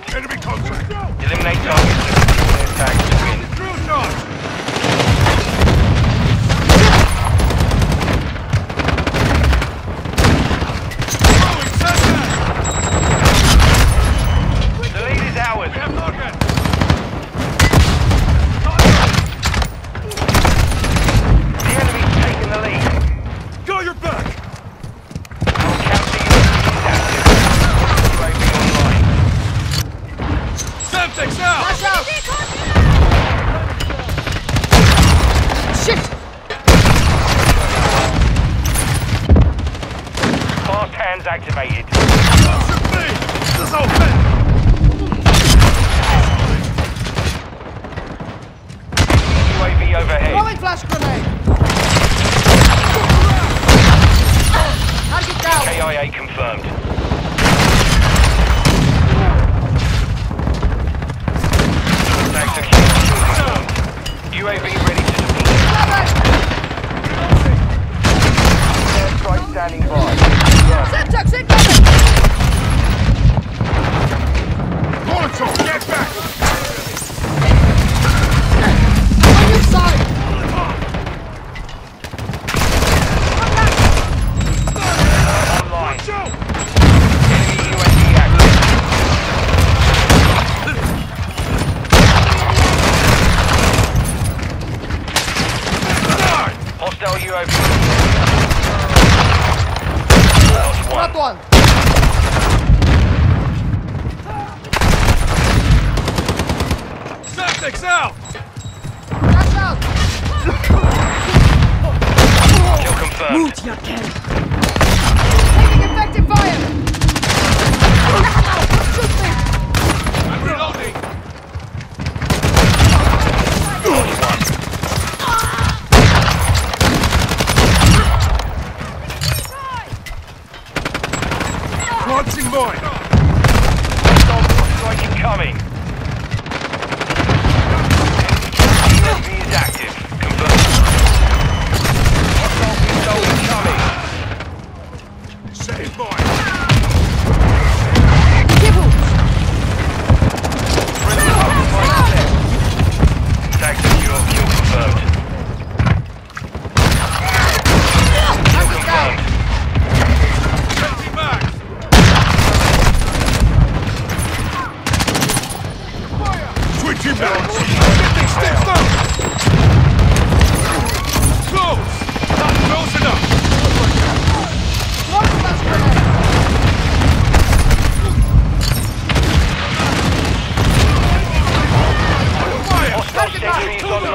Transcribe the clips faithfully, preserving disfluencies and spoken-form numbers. confirmed. Enemy contact. Eliminate targets and continue the attack to win. Drill charge. The lead is ours. We have target. The enemy's taking the lead. Go your back. Semtex out! Watch out! Shit! Fast hands activated. This is open! U A V overhead. Rolling flash grenade! Target down! K I A confirmed. U A V ready to deploy. Airstrike standing by. Semtex incoming! Molotov, get back! On your side! Come back! Online. Enemy U A V active. Hostile U A V. Not one. Semtex out. That's out. Kill confirmed. Move your cannon. Taking effective fire. Shoot me. I'm reloading. Launching mine! Assault incoming! U A V is active. Convert. Assault missile incoming! Save mine! Gibbles! Bring up to five steps. Tag secure, kill confirmed. Kill confirmed. You back! Everything steps up! Close! Not close enough! One last grenade! Hostile sentries online!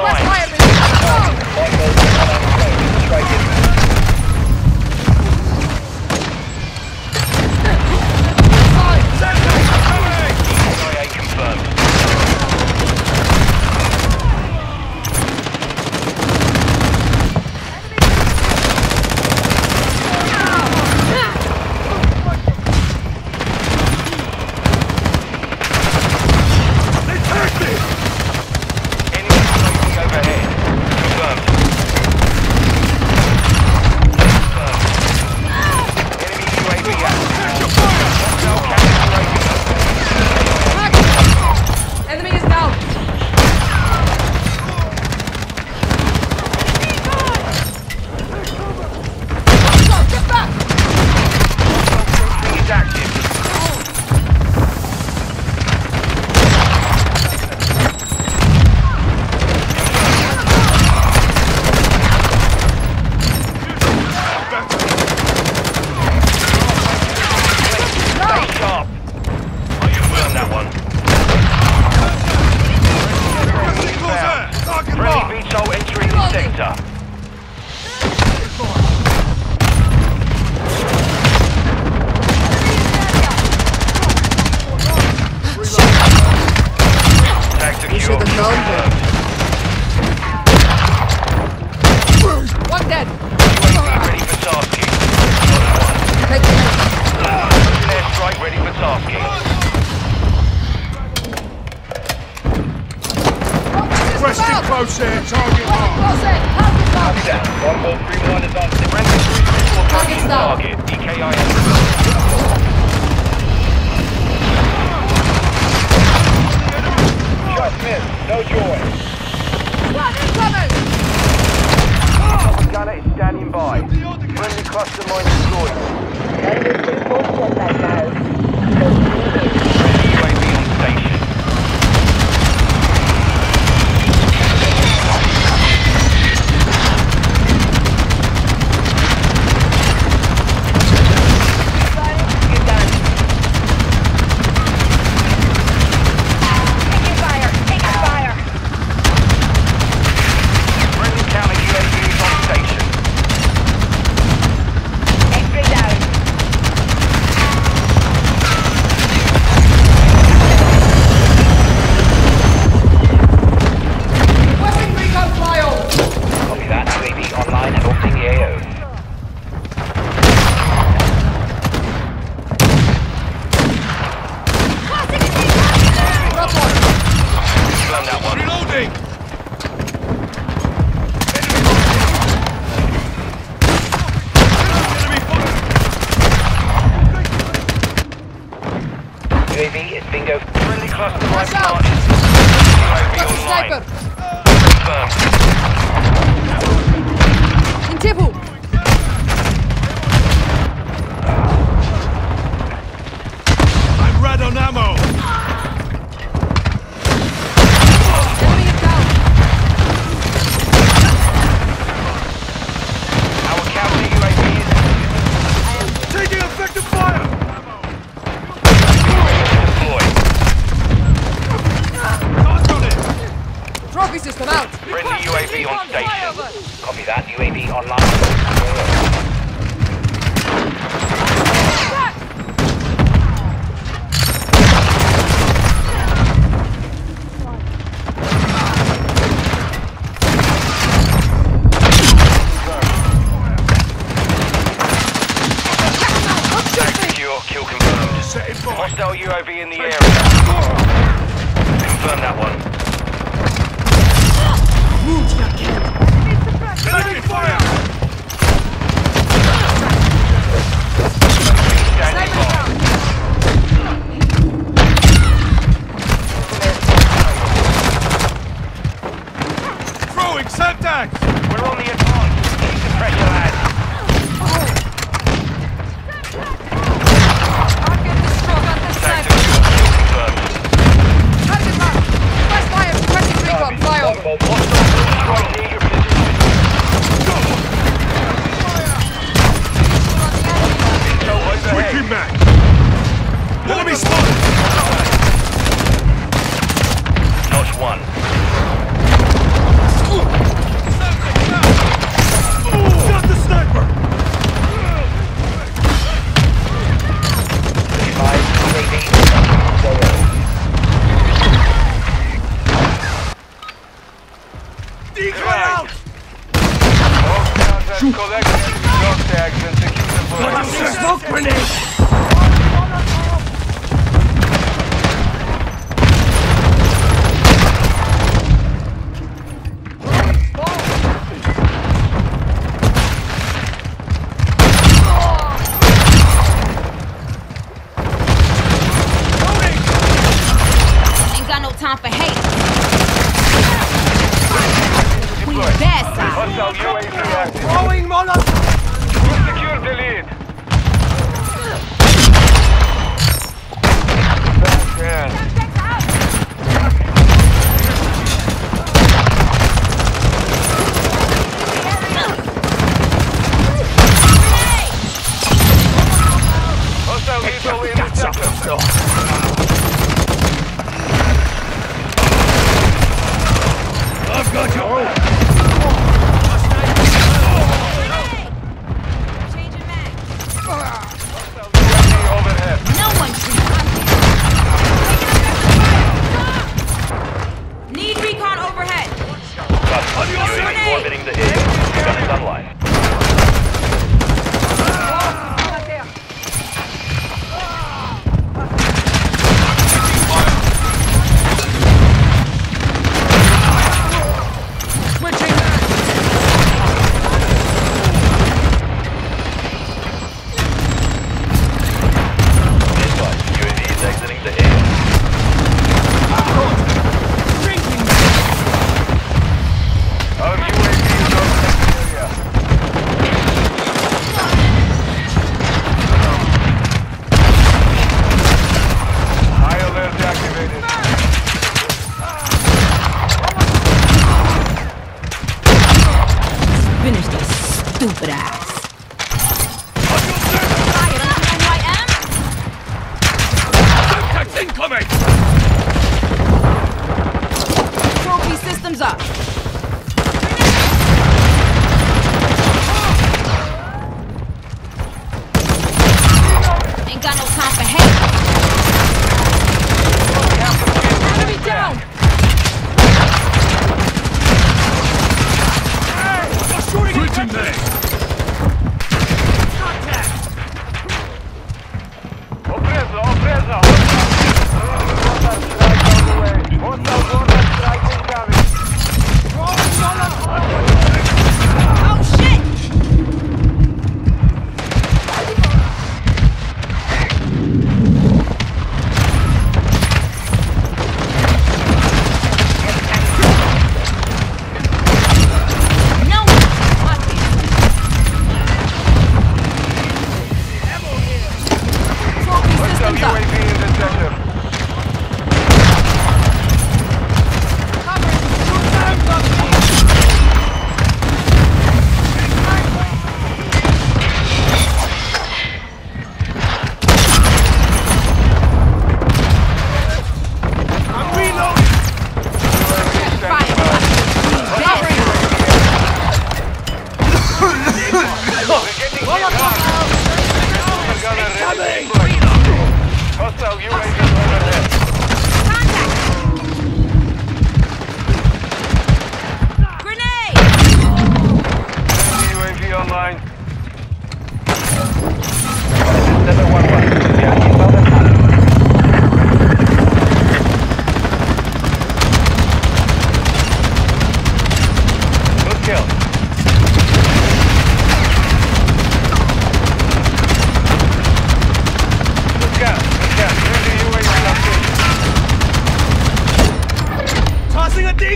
Sentry confirmed! Target, D K I S. in. No joy. One incoming! Oh. Gunner is standing by. Friendly cluster mine destroyed. Enemy reinforcement back now. Friendly U A V on station. U A V is bingo. Friendly cluster mine march. Got a sniper. Confirmed. In Tibble. I'm red on ammo. Enemy is down. Our cavalry U A V is taking effective fire. Trophy system out! Friendly U A V on station. Copy that, U A V online. Secure, kill confirmed. Hostile U A V in the area. Confirm that one. Enemy fire! Standing by. Throwing setbacks! We're on the advance. Keep the pressure, lad. I'll get the stroke on this side. Captain Mark! Press fire! Pressing recon! Fly over! Destroy near your position. Wiki Mac! Enemy spotted! Notch one. Got the sniper! Decoy out! Shoot! Collect dog tags and secure the board. Smoke grenade! Time for hate. We best time. Throwing monos. We secured the lead. Hostile vehicle in the sector. I've got you! Oh. Oh.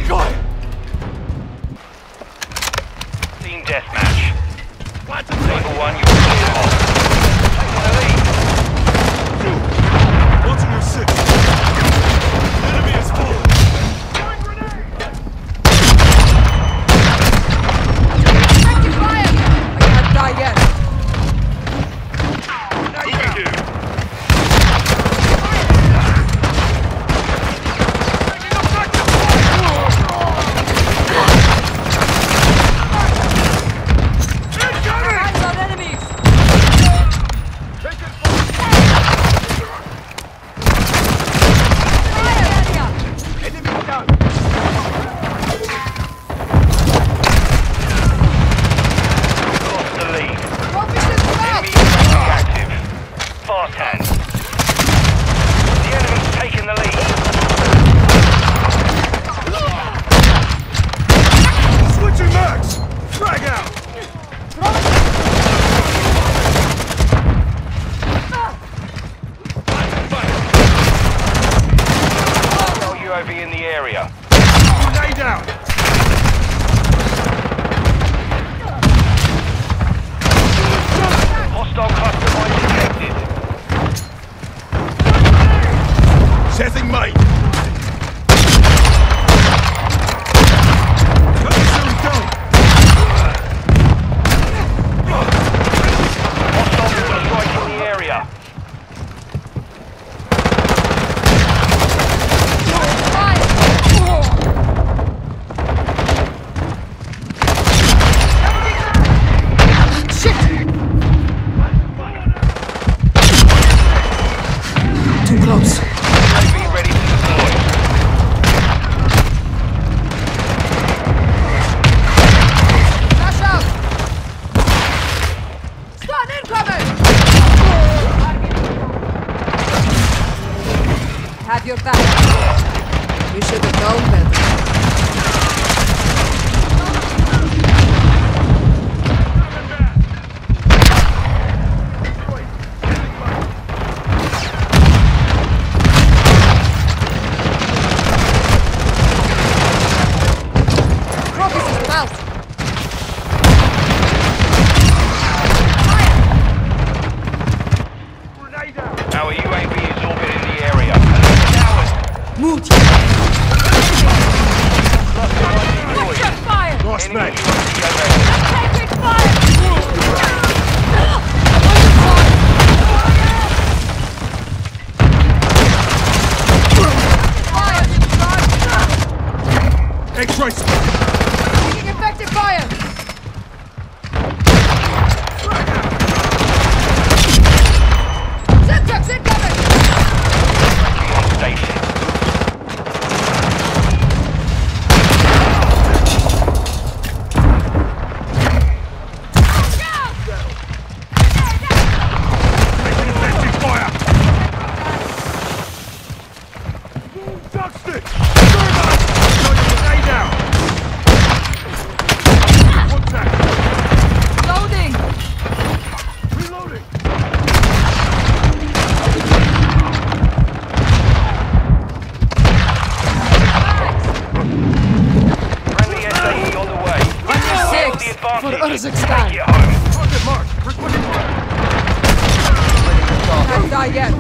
decoy! Team deathmatch. Table one, you're clear off. Taking the lead. Two. What's in your six? Enemy is full. Throwing grenade! Taking fire! I can't die yet.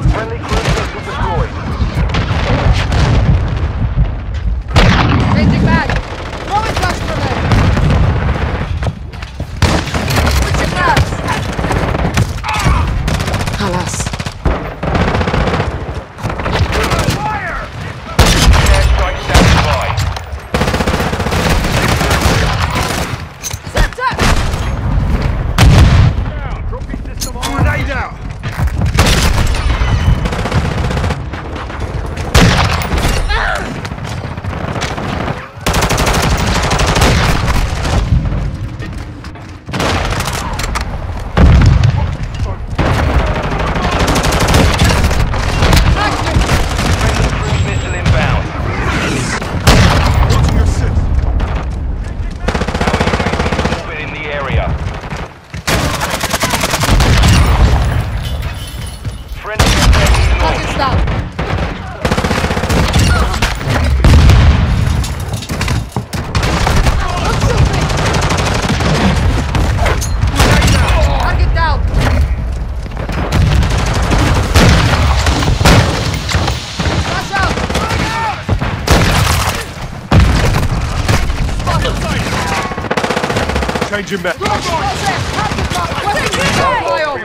Changing back. three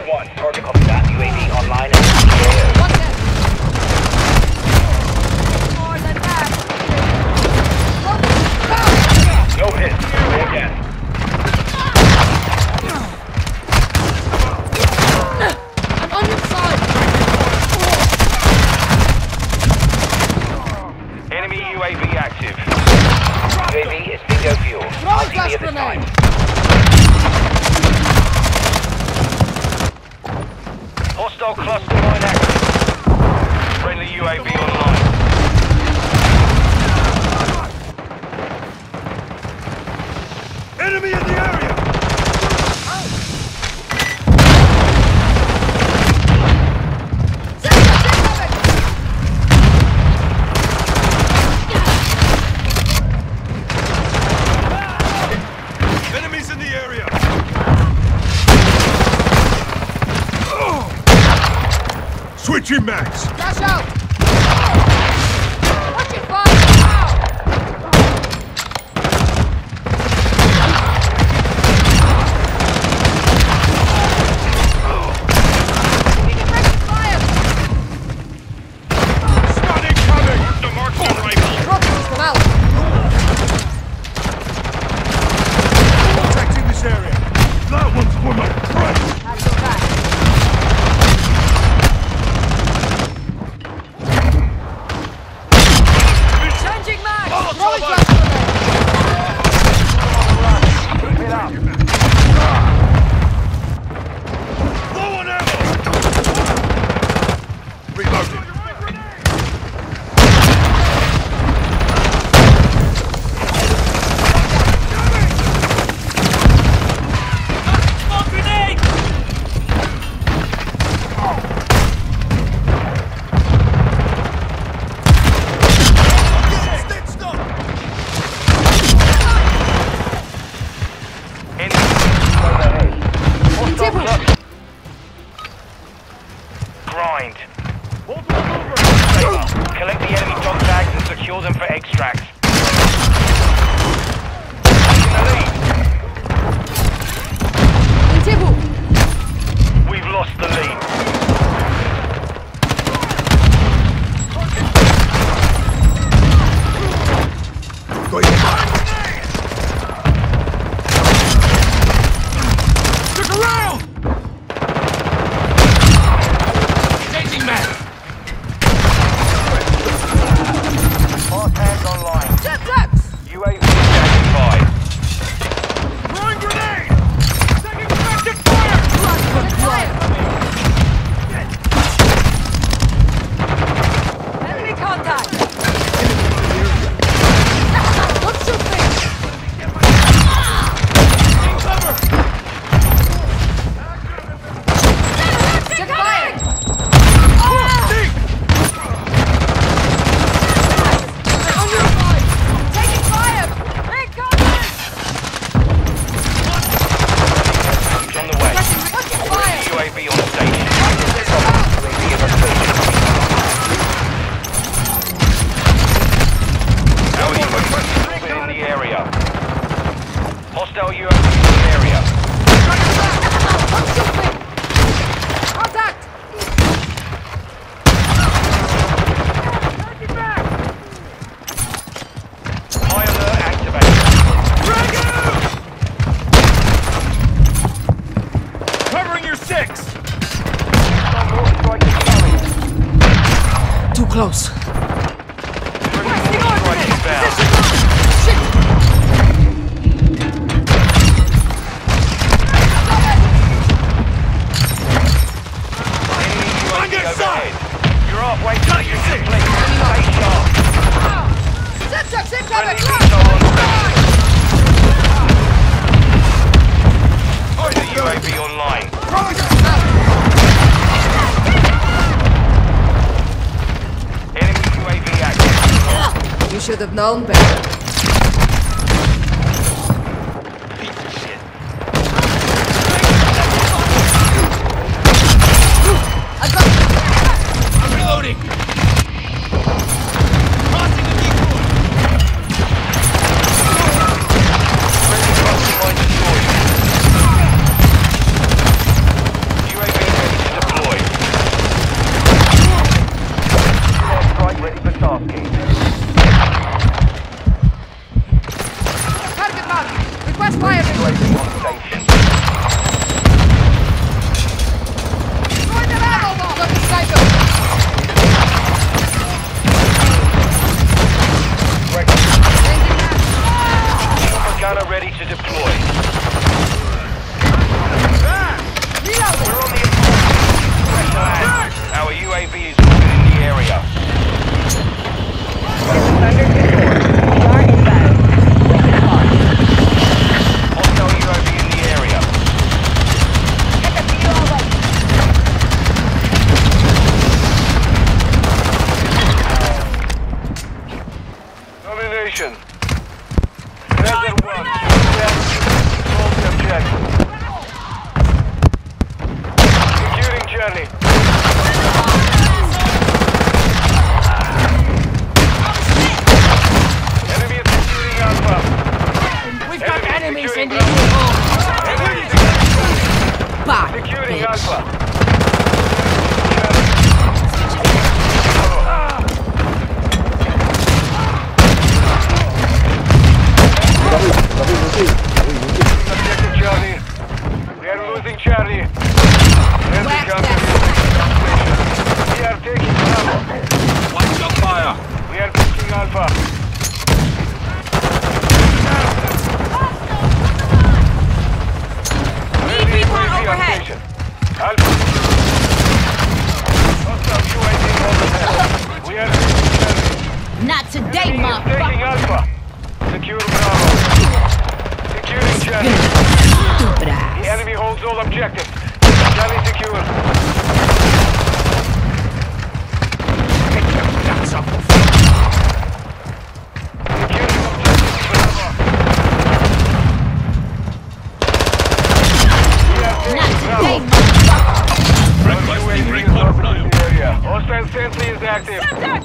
one, target copy that. U A V online and K O. No hit. No gas. U A V active. U A V is bingo fuel. I'll see you at this time. Hostile cluster mine active. Friendly U A V online. Enemy in the area! Switching max! Dash out! Watch it fire! Wow. Need to break the fire! Stun incoming! The marksman rifle! Rocket is come out! Protecting this area! That one's for my friend! I'll go back. Close. Should have known better. Piece of shit. I got you. I'm reloading. Crossing the decoy. Crossing line destroyed. Attention! Desert One, hold the objective. Executing journey. Enemy is executing Alpha. We've got enemies in this hole. Back, executing Alpha. Charlie, Charlie. We are taking Bravo. Watch your fire. We are taking Alpha. Need people overhead. Alpha. Hostile U A V overhead. We are taking Charlie. Not today, Mom. We are taking Alpha. Secure Bravo. Securing Charlie. The enemy holds all objectives. Charlie secure. Requesting recon from the area. Hostile sentry is active. Alpha.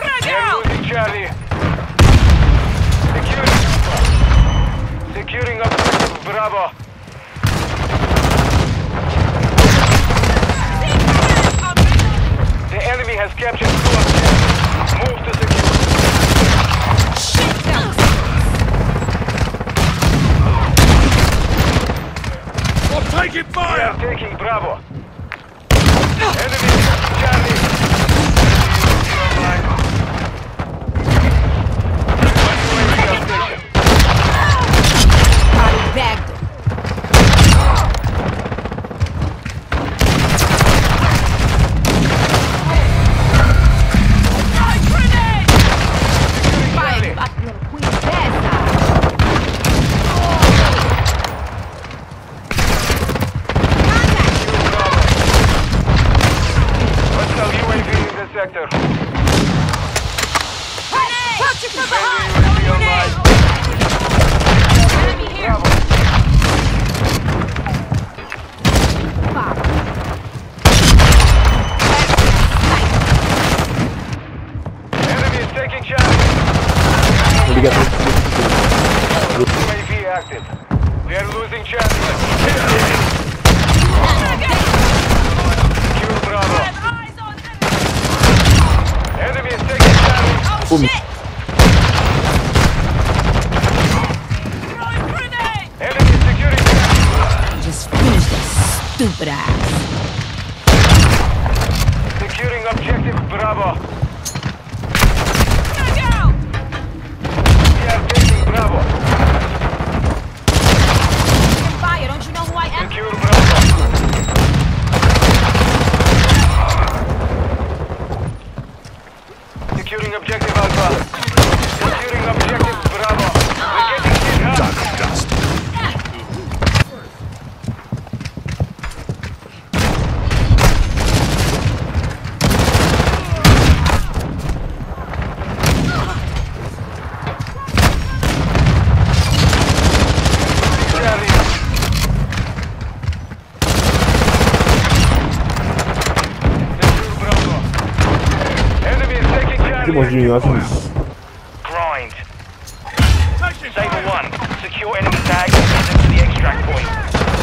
They're losing Charlie. Securing objective Bravo. The enemy has captured two objectives. Move to secure. Shit, down. We're taking fire! We are taking Bravo. Enemy Charlie. I bagged it. You, I Grind. Saber one, secure enemy tag and send them to the extract point. Enemy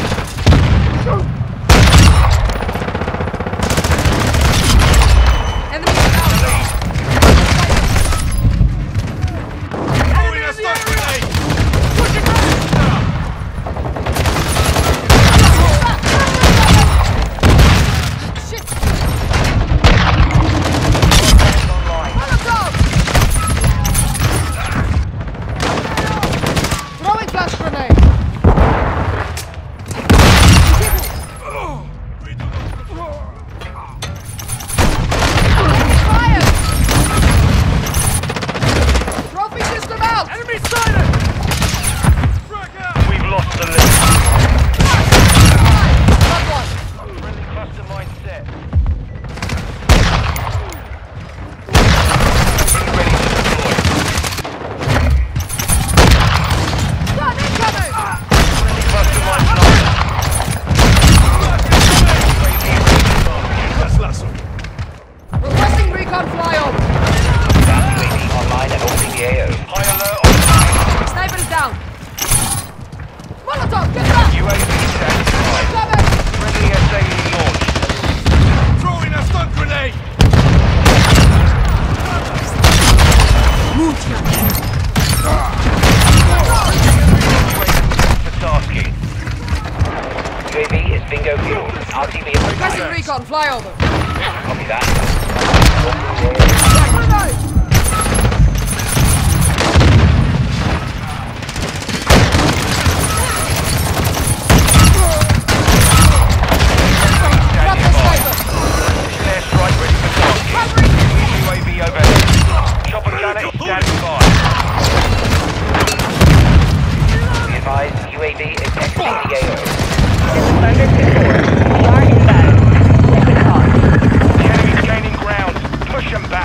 Push him back.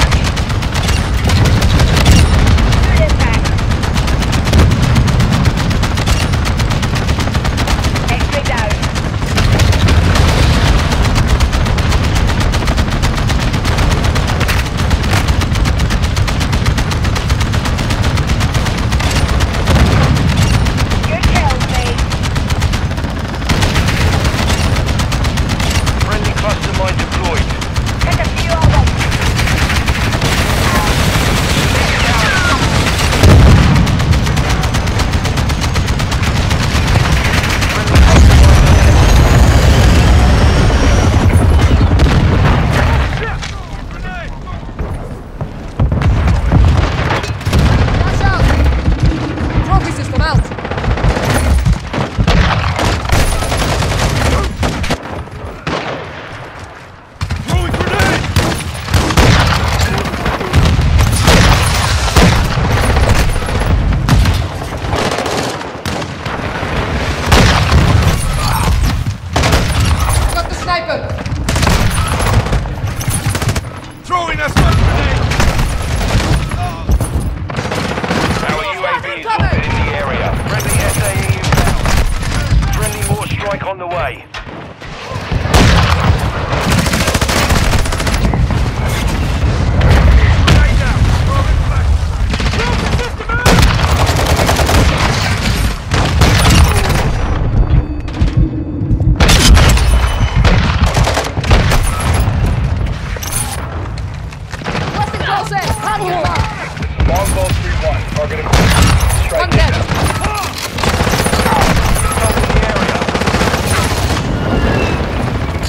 Longbow three one, target acquired. Strike down.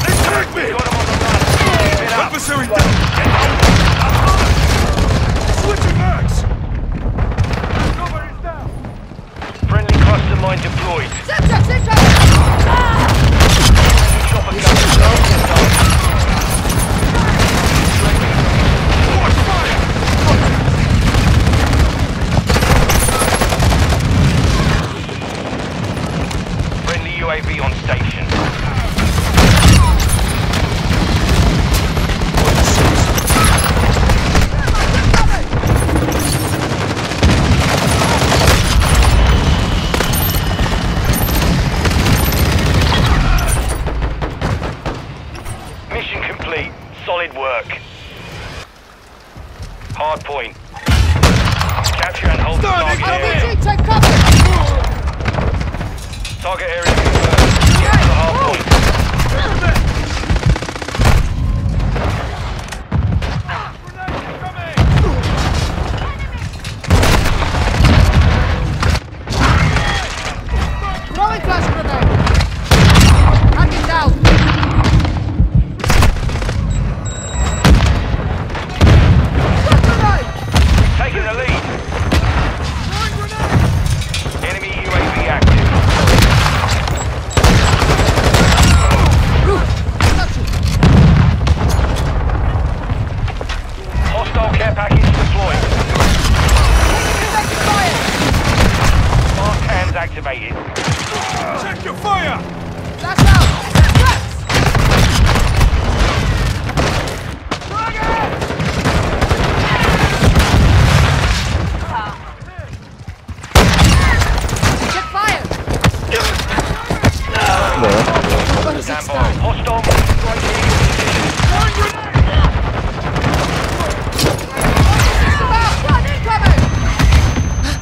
They tagged me! Adversary down! Switching max! Nobody down! Friendly cluster mine deployed. Zip, zip, zip, zip! Chopper gun down. U A V on station. Mission complete. Solid work. Hard point. Capture and hold the target area. Take cover. Target area.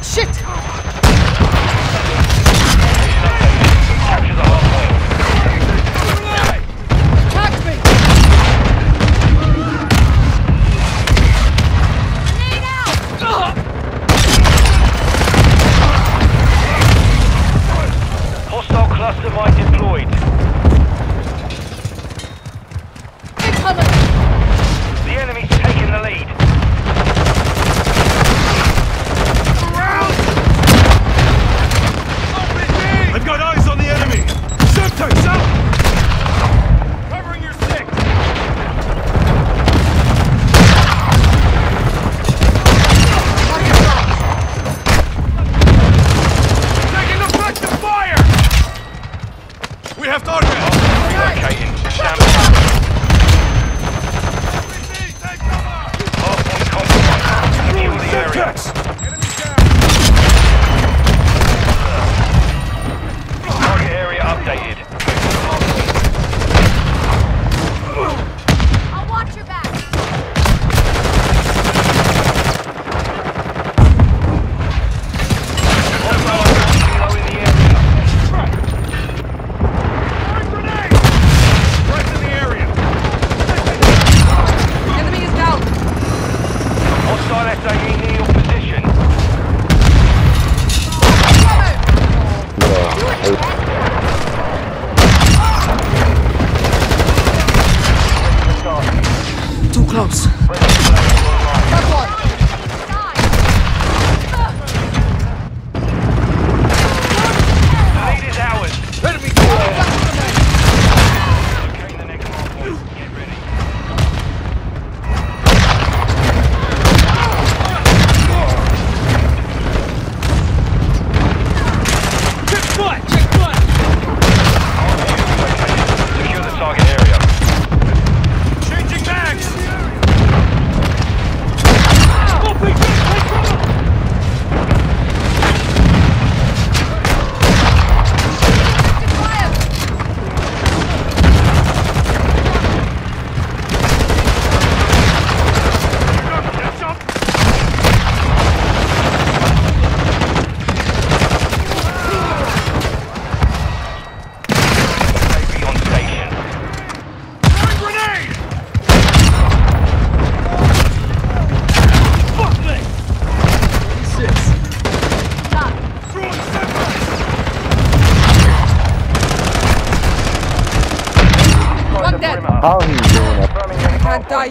Shit!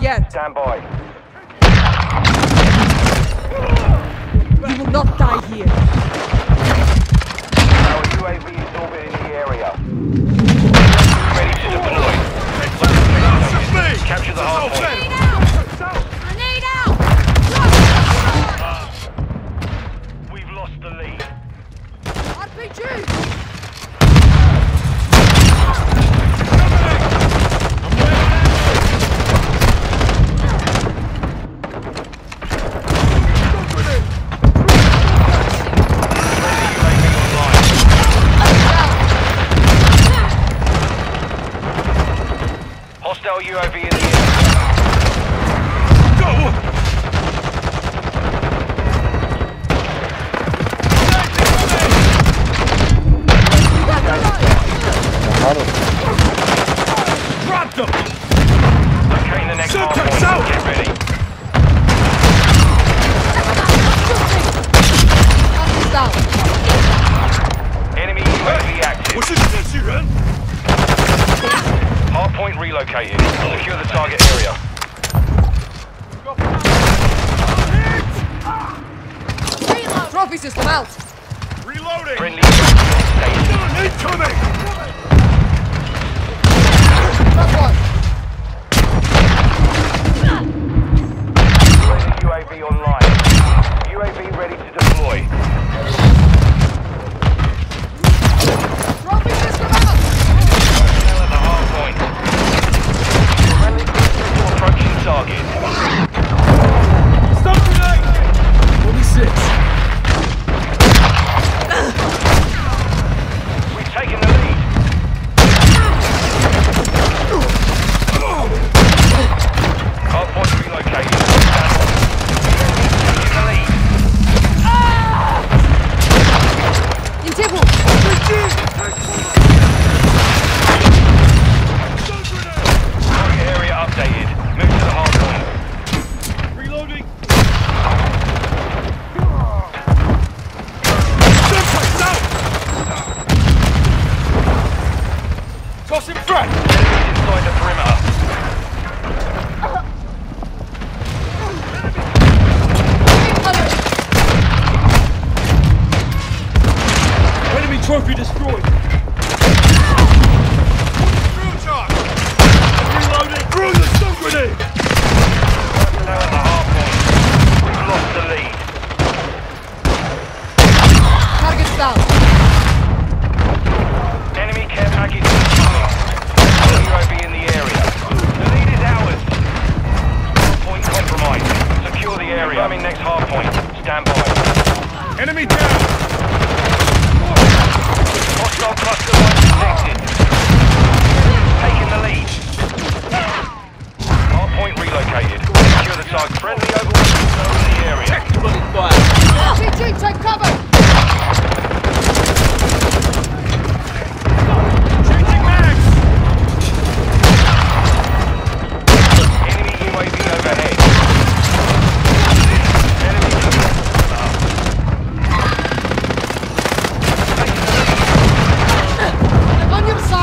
yet. Stand by. You will not die here. Our U A V is orbiting the area. Ready to deploy. Red capture the hardpoint. Hostile U A V in the air. Go! Drop them! Locate the next hard point out. Get ready. Enemy U A V active. What's this, you run? Hardpoint relocated. Secure the target area. Reload! Trophy system out! Reloading! Friendly incoming! U A V online. U A V ready to deploy. Trophy system out! Point. Friendly people approaching target. Stop tonight! twenty-six. We've taken the lead. Hardpoint relocated. Taking the lead. Ah! In table! Updated. Move to the hard point. Reloading. Someplace out! Toss in front! Enemy inside the perimeter. Uh. Enemy trophy destroyed. Drill charge! Through the stun grenade! Now at the half point. We've lost the lead. Target's down. Enemy care package incoming. U A V in the area. The lead is ours. Point compromised. Secure the area. Coming next half point. Stand by. Enemy down! Hostile cluster one detected. Taking the lead. Point relocated. Secure the target. Friendly overwatch zone in the area. Check the running fire. R P G, take cover! Changing mags! Enemy U A V overhead. Enemy U A V. On your side!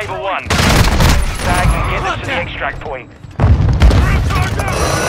Sabre one. Tag and get us to the extract point. We've taken the lead.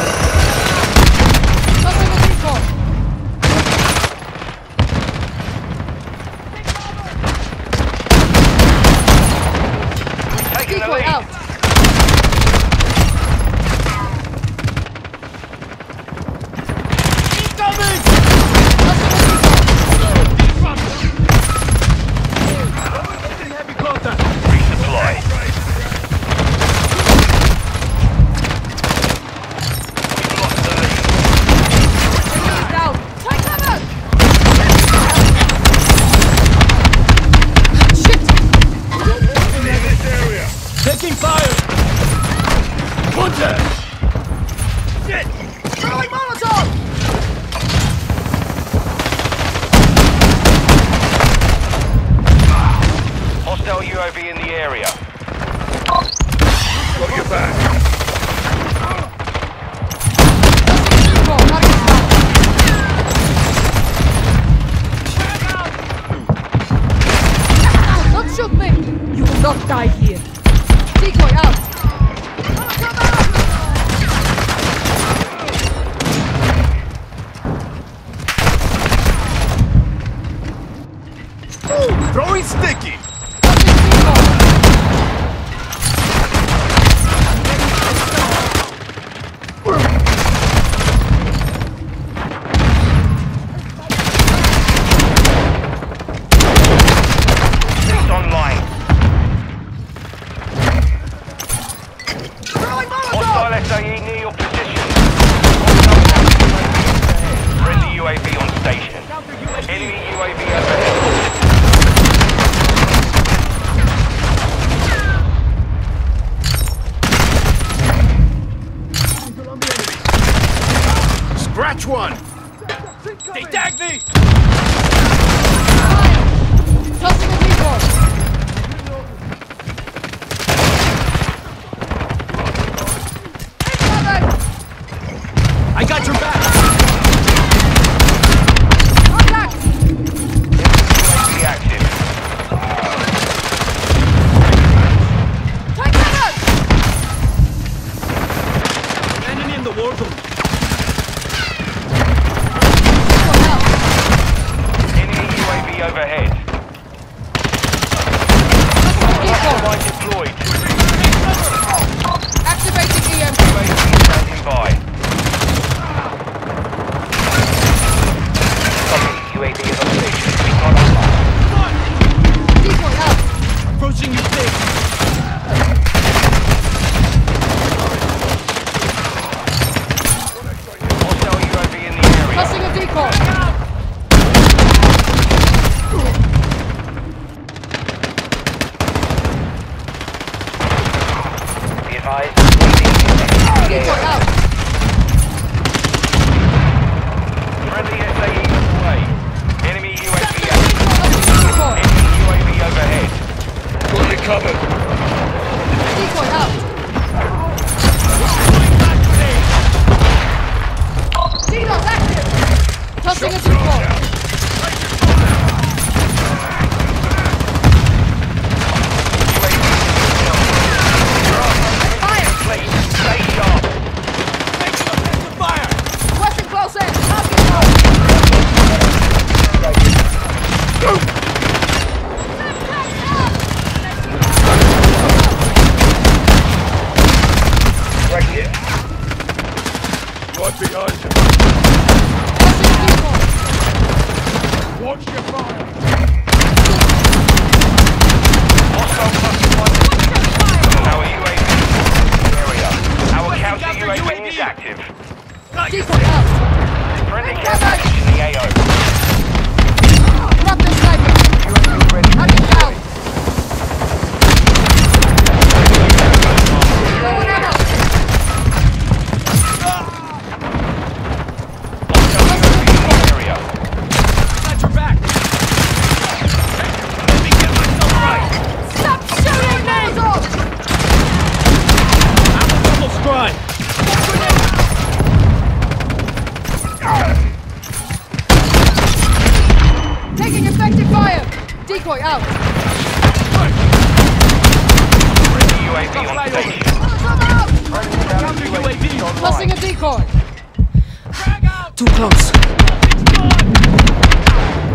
close.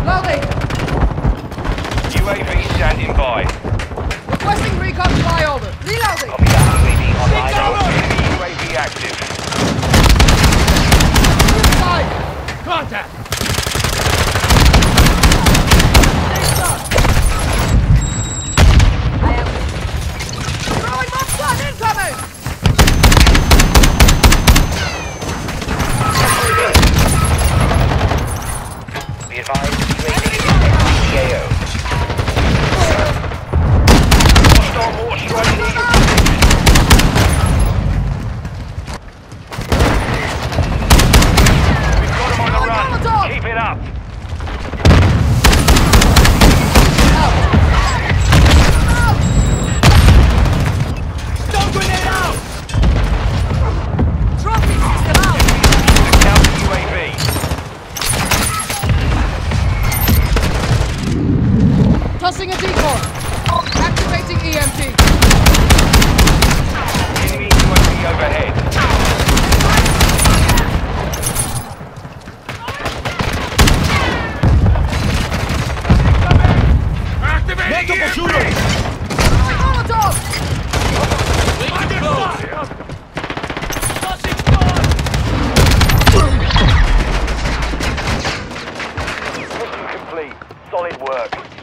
Loading! U A V standing by. Requesting recon flyover. Reloading! Copy that, U A V online. Enemy U A V active. Inside! Contact! Throwing my blood incoming! Tossing a decoy. Activating E M P. Enemy U A V overhead. Activating E M P! Shooting! Molotov! Tossing door! Mission complete. Solid work.